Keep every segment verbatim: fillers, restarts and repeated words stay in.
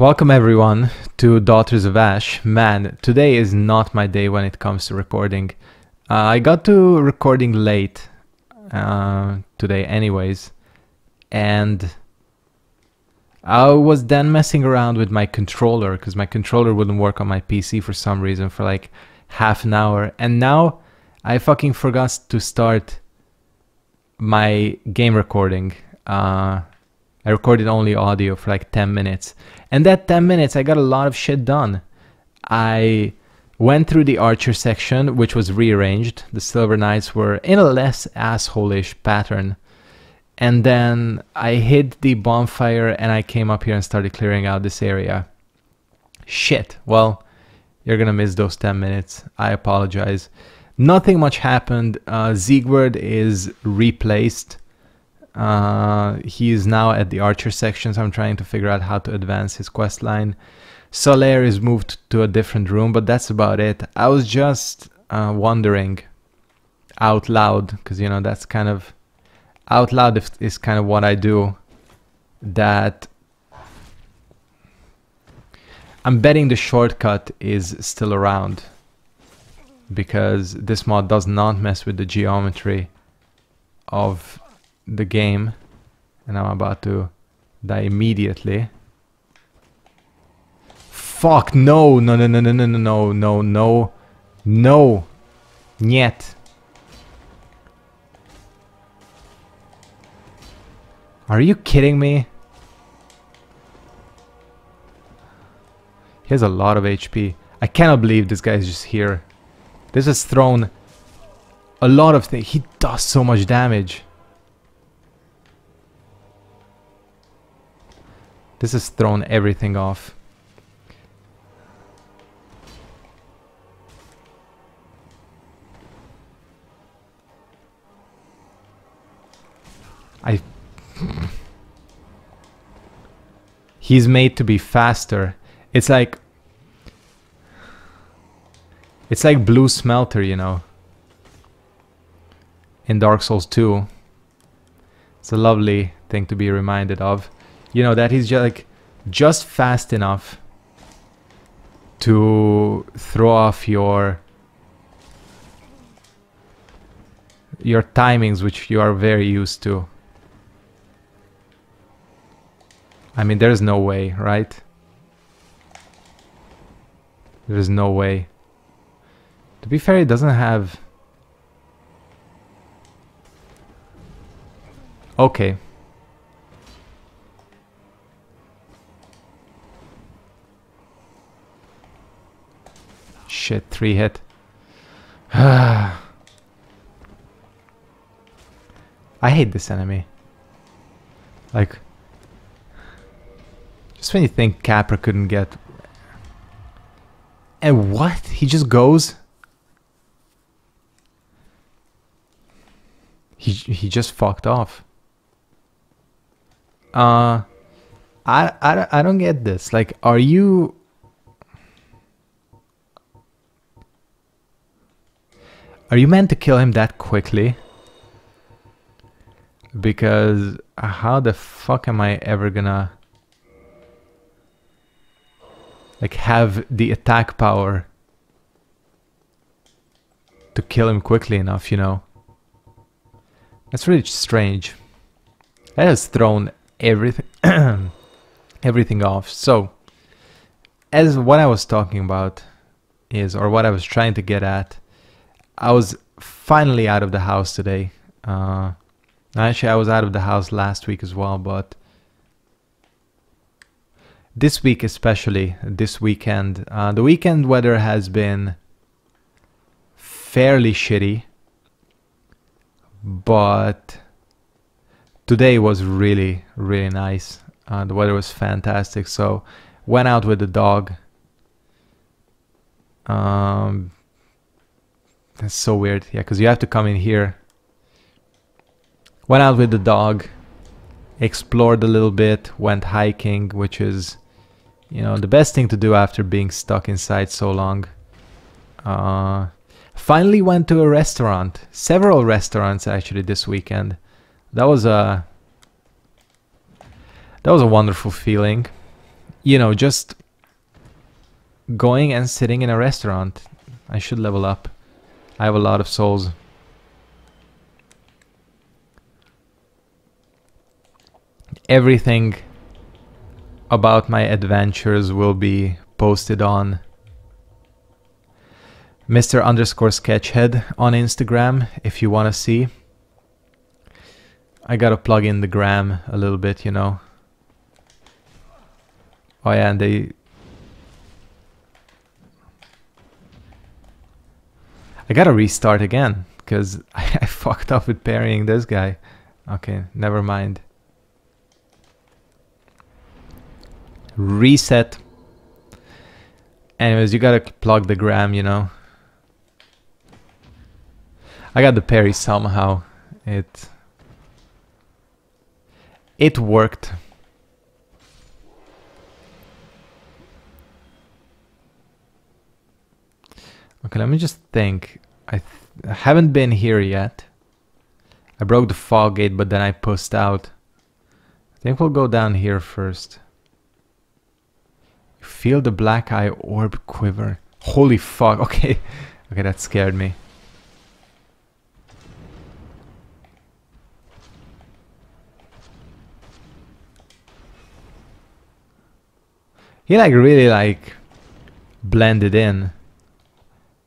Welcome everyone to Daughters of Ash. Man, today is not my day when it comes to recording. Uh, I got to recording late uh, today anyways, and I was then messing around with my controller because my controller wouldn't work on my P C for some reason for like half an hour, and now I fucking forgot to start my game recording. Uh, I recorded only audio for like ten minutes, and that ten minutes I got a lot of shit done. I went through the archer section, which was rearranged. The Silver Knights were in a less asshole-ish pattern, and then I hid the bonfire and I came up here and started clearing out this area. Shit, well, you're gonna miss those ten minutes. I apologize. Nothing much happened. uh, Siegward is replaced. Uh, he is now at the archer section, so I'm trying to figure out how to advance his quest line. Solaire is moved to a different room, but that's about it. I was just uh, wondering out loud, because you know that's kind of out loud if, is kind of what I do. That I'm betting the shortcut is still around, because this mod does not mess with the geometry of the game, and I'm about to die immediately. Fuck, no, no, no, no, no, no, no, no, no, no, yet. Are you kidding me? He has a lot of H P. I cannot believe this guy is just here. This has thrown a lot of things. He does so much damage. This has thrown everything off. I... He's made to be faster. It's like... It's like Blue Smelter, you know. In Dark Souls two. It's a lovely thing to be reminded of. You know, that he's just, like, just fast enough to throw off your your timings, which you are very used to. I mean, there's no way, right? There's no way. To be fair, he doesn't have... Okay. Shit, three hit. I hate this enemy. Like, just when you think Capra couldn't get... And what? He just goes? He, he just fucked off. Uh, I, I, I don't get this. Like, are you... Are you meant to kill him that quickly? Because how the fuck am I ever gonna like have the attack power to kill him quickly enough, you know? That's really strange. That has thrown everything everything off. So, as what I was talking about is, or what I was trying to get at, I was finally out of the house today. Uh, actually, I was out of the house last week as well, but this week especially, this weekend, uh, the weekend weather has been fairly shitty, but today was really, really nice. Uh, the weather was fantastic, so went out with the dog. Um... That's so weird. Yeah, because you have to come in here. Went out with the dog. Explored a little bit. Went hiking, which is, you know, the best thing to do after being stuck inside so long. Uh, finally went to a restaurant. Several restaurants, actually, this weekend. That was a... That was a wonderful feeling. you know, just going and sitting in a restaurant. I should level up. I have a lot of souls. Everything about my adventures will be posted on Mister underscore sketchhead on Instagram if you want to see. I gotta plug in the gram a little bit, you know. Oh yeah, and they... I gotta restart again, because I, I fucked up with parrying this guy. Okay, never mind. Reset. Anyways, you gotta plug the gram, you know. I got the parry somehow. It... It worked. Okay, let me just think. I, th I haven't been here yet. I broke the fog gate, but then I pushed out. I think we'll go down here first. Feel the Black Eye Orb quiver. Holy fuck, okay. Okay, that scared me. He like really like blended in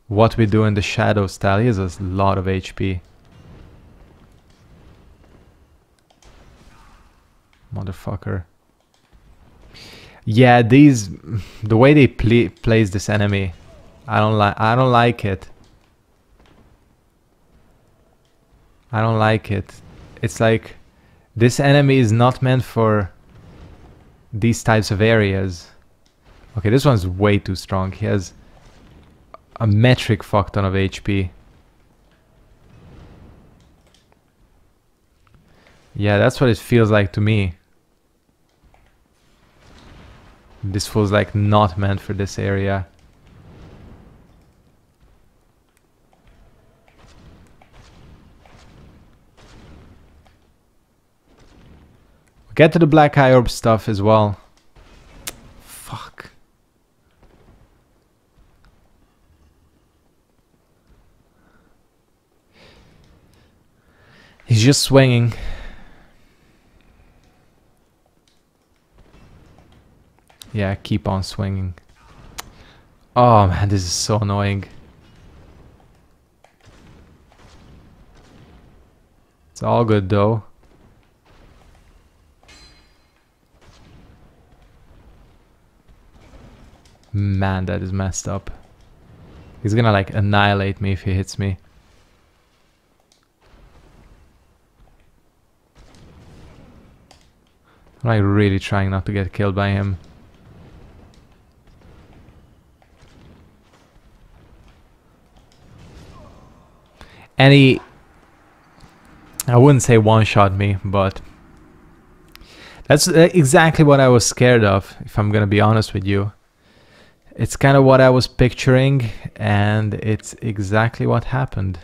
what we do in the shadow style. He has a lot of H P. Motherfucker. Yeah, these, the way they pl place this enemy, I don't like. I don't like it. I don't like it. It's like this enemy is not meant for these types of areas. Okay, this one's way too strong. He has a metric fuckton of H P. Yeah, that's what it feels like to me. This feels like not meant for this area. We'll get to the Black Eye Orb stuff as well. Fuck. He's just swinging. Yeah, keep on swinging. Oh man, this is so annoying. It's all good though. Man, that is messed up. He's gonna like annihilate me if he hits me. I'm like really trying not to get killed by him. And he, I wouldn't say one-shot me, but that's exactly what I was scared of, if I'm gonna be honest with you. It's kind of what I was picturing, and it's exactly what happened.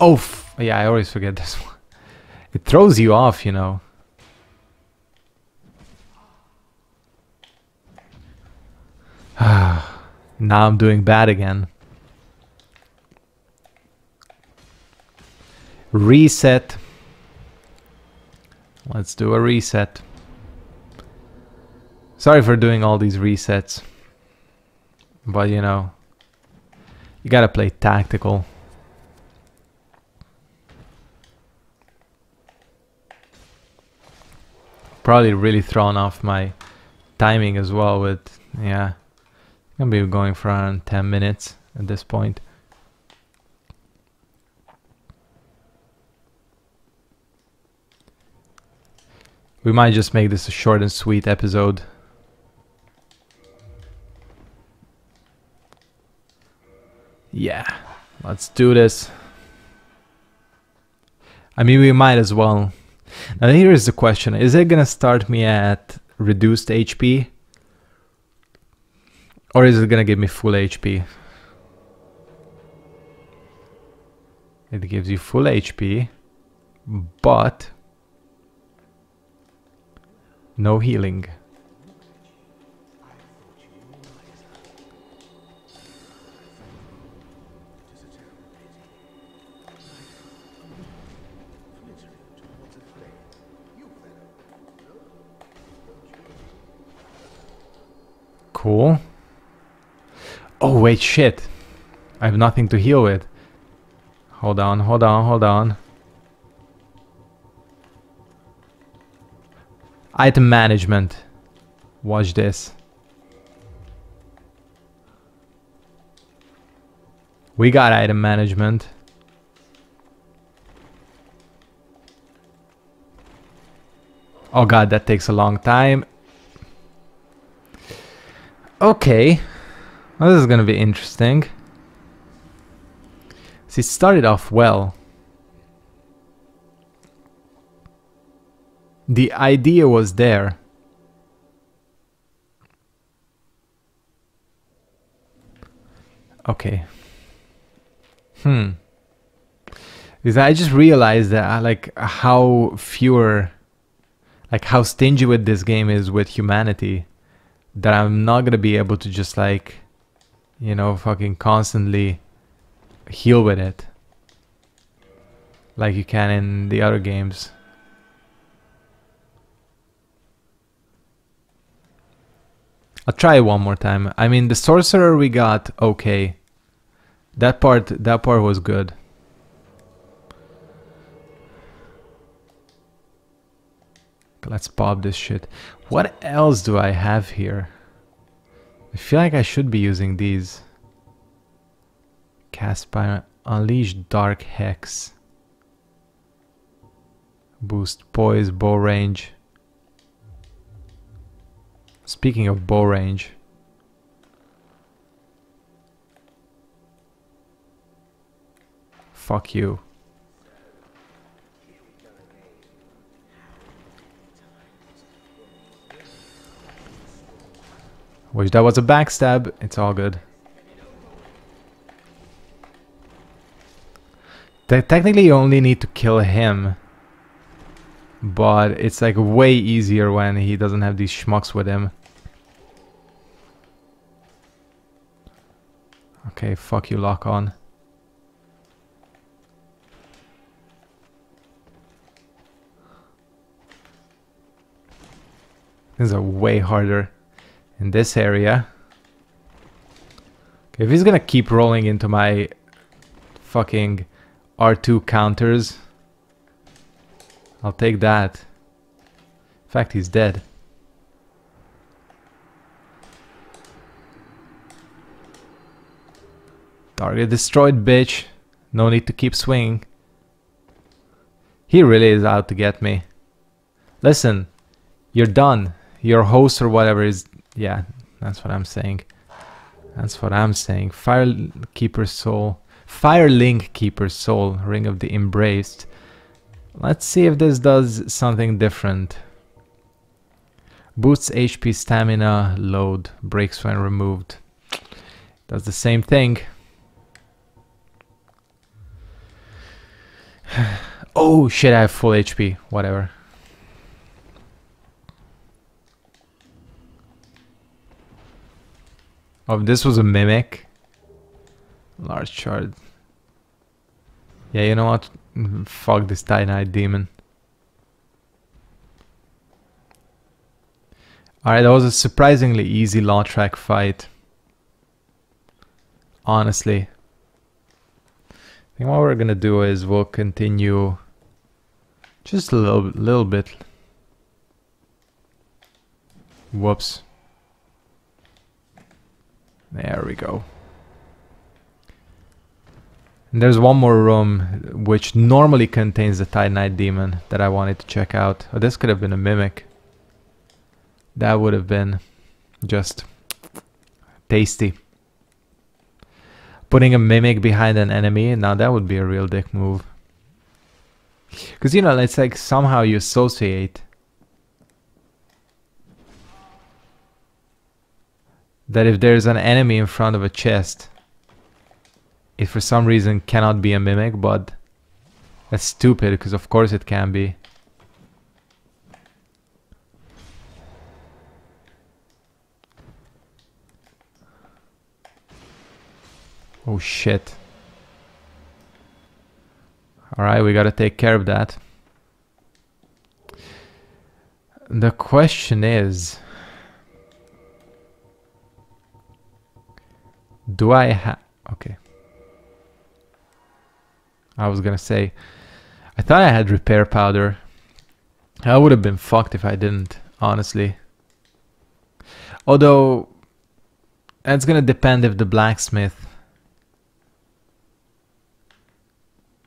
Oh, f yeah, I always forget this one. It throws you off, you know. Now I'm doing bad again. Reset. Let's do a reset. Sorry for doing all these resets, but you know, you gotta play tactical. Probably really thrown off my timing as well with, yeah, I'm gonna be going for around ten minutes at this point. We might just make this a short and sweet episode. Yeah, let's do this. I mean, we might as well. Now here is the question. Is it gonna start me at reduced H P? Or is it gonna give me full H P? It gives you full H P, but... no healing. Cool. Oh, wait, shit. I have nothing to heal with. Hold on, hold on, hold on. Item management. Watch this. We got item management. Oh god, that takes a long time. Okay. Well, this is gonna be interesting. See, it started off well. The idea was there. Okay. Hmm. Because I just realized that I like how fewer... like how stingy with this game is with humanity, that I'm not gonna be able to just like, you know, fucking constantly heal with it like you can in the other games. I'll try it one more time. I mean, the sorcerer we got, okay. That part, that part was good. Let's pop this shit. What else do I have here? I feel like I should be using these. Cast Pyre. Unleash Dark Hex. Boost Poise, Bow Range. Speaking of Bow Range. Fuck you. Wish that was a backstab. It's all good. Te- technically, you only need to kill him. But it's like way easier when he doesn't have these schmucks with him. Okay, fuck you, lock on. These are way harder in this area. Okay, if he's gonna keep rolling into my fucking R two counters, I'll take that. In fact, he's dead. Target destroyed, bitch. No need to keep swinging. He really is out to get me. Listen, you're done. Your host or whatever is... yeah, that's what I'm saying. That's what I'm saying. Fire Keeper's Soul. Firelink Keeper's Soul. Ring of the Embraced. Let's see if this does something different. Boosts H P, stamina, load. Breaks when removed. Does the same thing. Oh shit, I have full H P. Whatever. Oh, this was a mimic. Large shard. Yeah, you know what? Fuck this Titanite Demon. Alright, that was a surprisingly easy law track fight. Honestly. I think what we're gonna do is we'll continue just a little, little bit. Whoops. There we go. And there's one more room which normally contains the Titanite Demon that I wanted to check out. Oh, this could have been a mimic. That would have been just tasty. Putting a mimic behind an enemy, now that would be a real dick move. Because, you know, it's like somehow you associate that if there's an enemy in front of a chest, it for some reason cannot be a mimic, but that's stupid because of course it can be. Oh shit. Alright, we gotta take care of that. The question is... Do I have... Okay. I was gonna say... I thought I had repair powder. I would have been fucked if I didn't, honestly. Although... That's gonna depend if the blacksmith...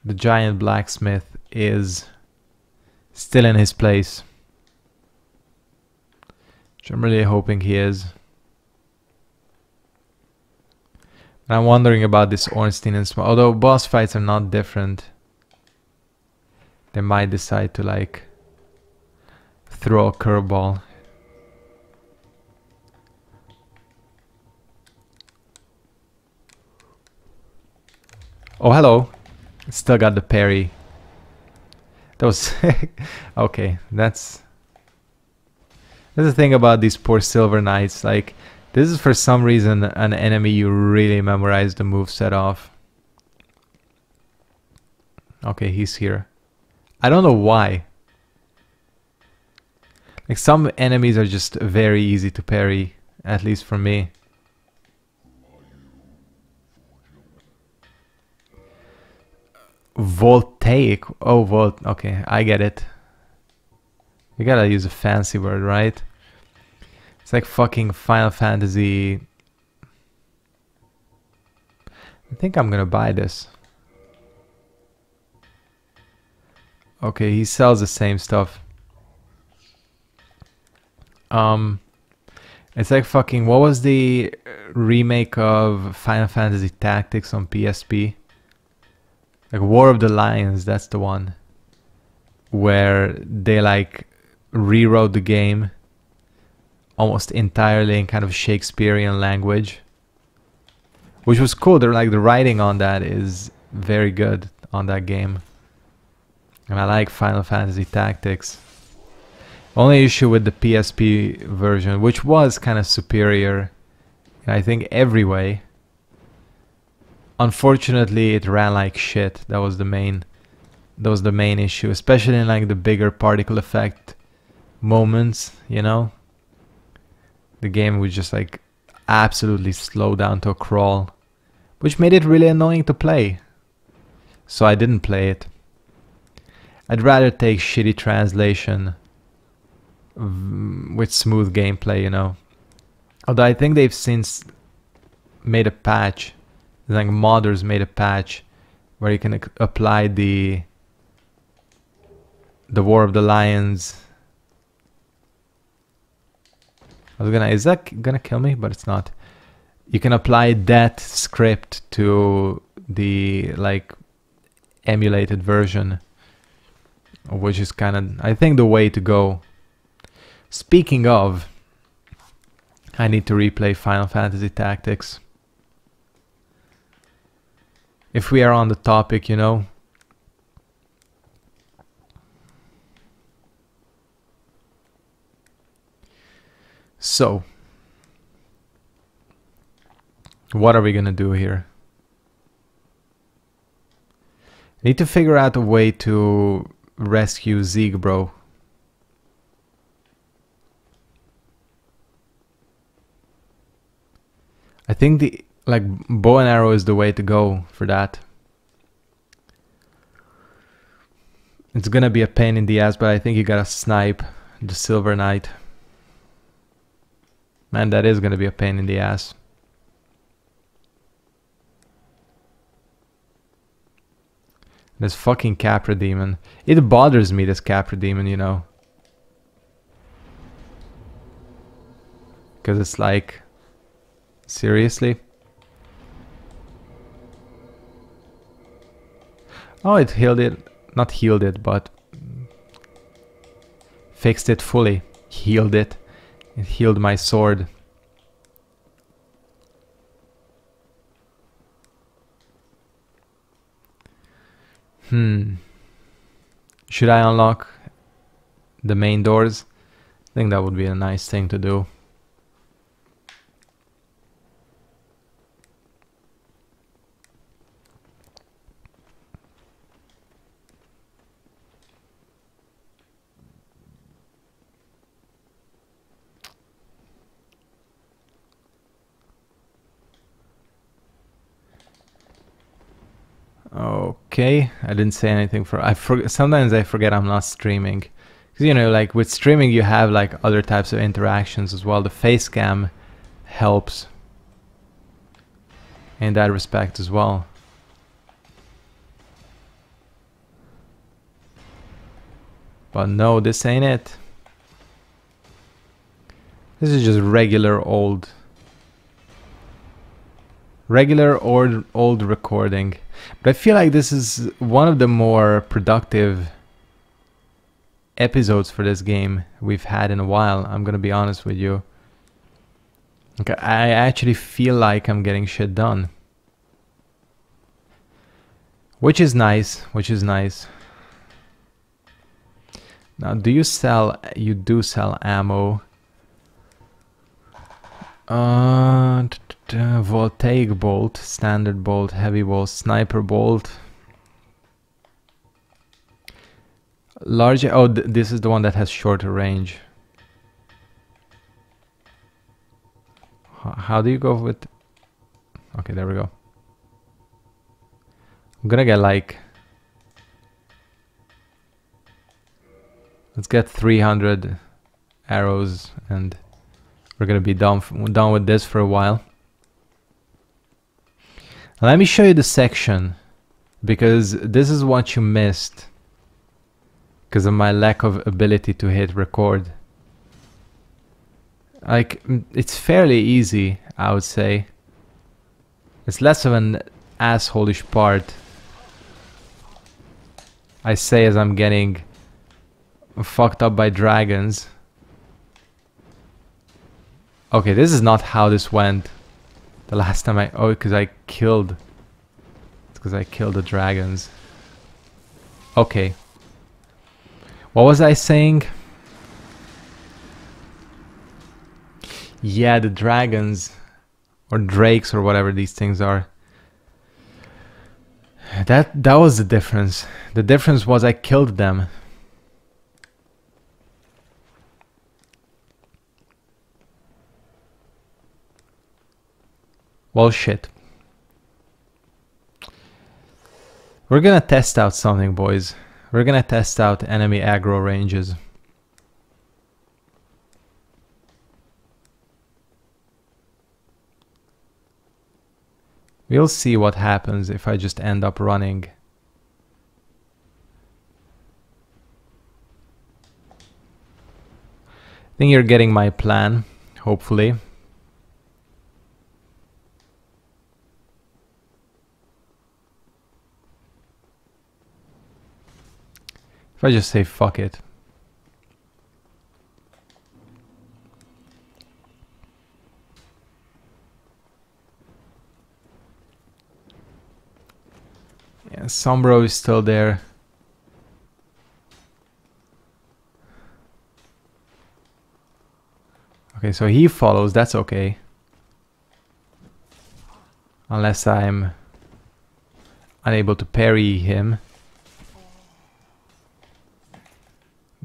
The giant blacksmith is... still in his place. Which I'm really hoping he is. And I'm wondering about this Ornstein and Small. Although boss fights are not different. They might decide to like... throw a curveball. Oh, hello. Still got the parry. That was sick. Okay, that's... That's the thing about these poor Silver Knights, like, this is for some reason an enemy you really memorize the moveset of. Okay, he's here. I don't know why. Like, some enemies are just very easy to parry, at least for me. Voltaic? Oh, volt. Okay, I get it. You gotta use a fancy word, right? It's like fucking Final Fantasy. I think I'm gonna buy this. Okay, he sells the same stuff. Um, it's like fucking, what was the remake of Final Fantasy Tactics on P S P? Like War of the Lions, that's the one. Where they like rewrote the game almost entirely in kind of Shakespearean language, which was cool. They're like the writing on that is very good on that game, and I like Final Fantasy Tactics. Only issue with the P S P version, which was kind of superior in I think every way, unfortunately it ran like shit. That was the main That was the main issue, especially in like the bigger particle effect moments, you know? The game would just like absolutely slow down to a crawl, which made it really annoying to play. So I didn't play it. I'd rather take shitty translation with smooth gameplay, you know? Although I think they've since made a patch, like modders made a patch where you can apply the The War of the Lions. I was gonna, is that gonna kill me? But it's not. You can apply that script to the like emulated version, which is kind of, I think, the way to go. Speaking of, I need to replay Final Fantasy Tactics. If we are on the topic, you know. So, what are we gonna do here? I need to figure out a way to rescue Zeke, bro. I think the like bow and arrow is the way to go for that. It's gonna be a pain in the ass, but I think you gotta snipe the Silver Knight. Man, that is gonna be a pain in the ass. This fucking Capra Demon. It bothers me, this Capra Demon, you know. Because it's like... Seriously? Oh, it healed it. Not healed it, but... Fixed it fully. Healed it. It healed my sword. Hmm. Should I unlock the main doors? I think that would be a nice thing to do. Okay, I didn't say anything for I for, sometimes I forget I'm not streaming, because you know, like with streaming you have like other types of interactions as well. The face cam helps in that respect as well. But no, this ain't it. This is just regular old regular old old recording. But I feel like this is one of the more productive episodes for this game we've had in a while. I'm gonna be honest with you. Okay, I actually feel like I'm getting shit done, which is nice, which is nice. Now, do you sell? You do sell ammo. Uh, voltaic bolt, standard bolt, heavy bolt, sniper bolt. Large. Oh, th this is the one that has shorter range. H how do you go with? Okay, there we go. I'm gonna get like. Let's get three hundred arrows, and we're gonna be done done with this for a while. Now let me show you the section, because this is what you missed because of my lack of ability to hit record. Like, it's fairly easy, I would say. It's less of an asshole-ish part, I say, as I'm getting fucked up by dragons. Okay, this is not how this went the last time I... Oh, because I killed... It's because I killed the dragons. Okay. What was I saying? Yeah, the dragons. Or drakes or whatever these things are. That, that was the difference. The difference was I killed them. Well, shit. We're gonna test out something, boys. We're gonna test out enemy aggro ranges. We'll see what happens if I just end up running. I think you're getting my plan, hopefully. I just say fuck it. Yeah, Sombro is still there. Okay, so he follows, that's okay. Unless I'm unable to parry him.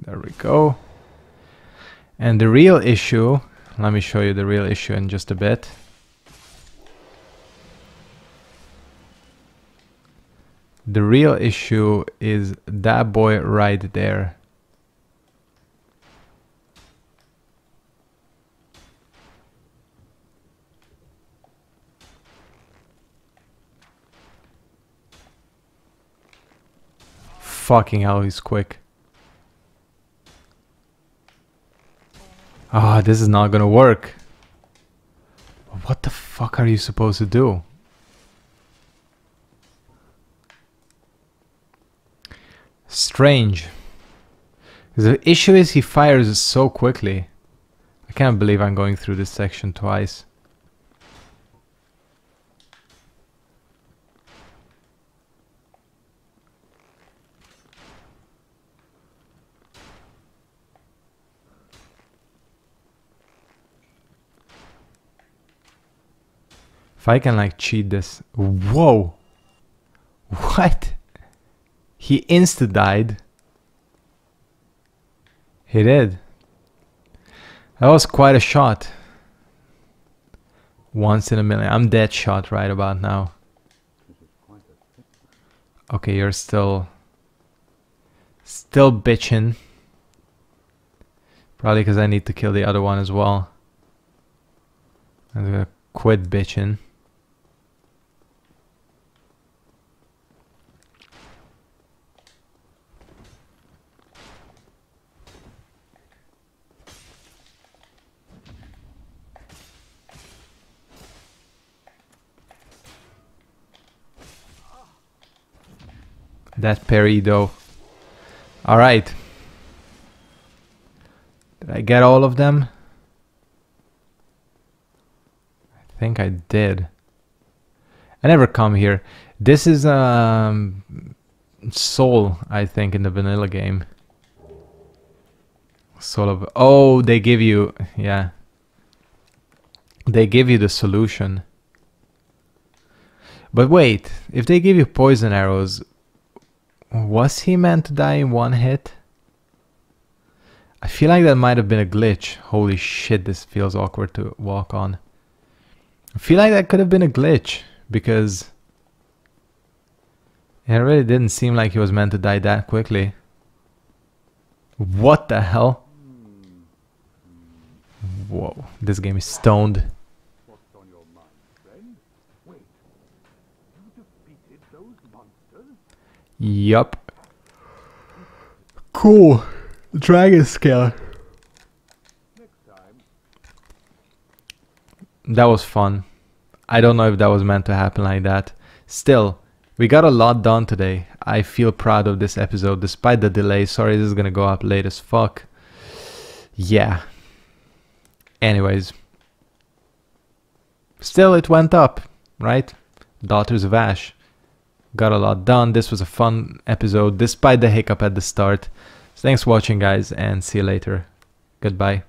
There we go. And the real issue, let me show you the real issue in just a bit. The real issue is that boy right there. Fucking hell, he's quick. Ah, oh, this is not gonna work. What the fuck are you supposed to do? Strange. The issue is he fires so quickly. I can't believe I'm going through this section twice. I can like cheat this. Whoa! What? He insta died. He did. That was quite a shot. Once in a million. I'm dead shot right about now. Okay, you're still... Still bitching. Probably because I need to kill the other one as well. I'm gonna quit bitching. That parry though. Alright. Did I get all of them? I think I did. I never come here. This is um, Soul, I think, in the vanilla game. Soul of... Oh, they give you... Yeah. They give you the solution. But wait, if they give you poison arrows... Was he meant to die in one hit? I feel like that might have been a glitch. Holy shit, this feels awkward to walk on. I feel like that could have been a glitch, because... It really didn't seem like he was meant to die that quickly. What the hell? Whoa, this game is stoned. Yup. Cool. Dragon scale. That was fun. I don't know if that was meant to happen like that. Still, we got a lot done today. I feel proud of this episode despite the delay. Sorry, this is gonna go up late as fuck. Yeah. Anyways. Still, it went up, right? Daughters of Ash. Got a lot done. This was a fun episode despite the hiccup at the start. So thanks for watching, guys, and see you later. Goodbye.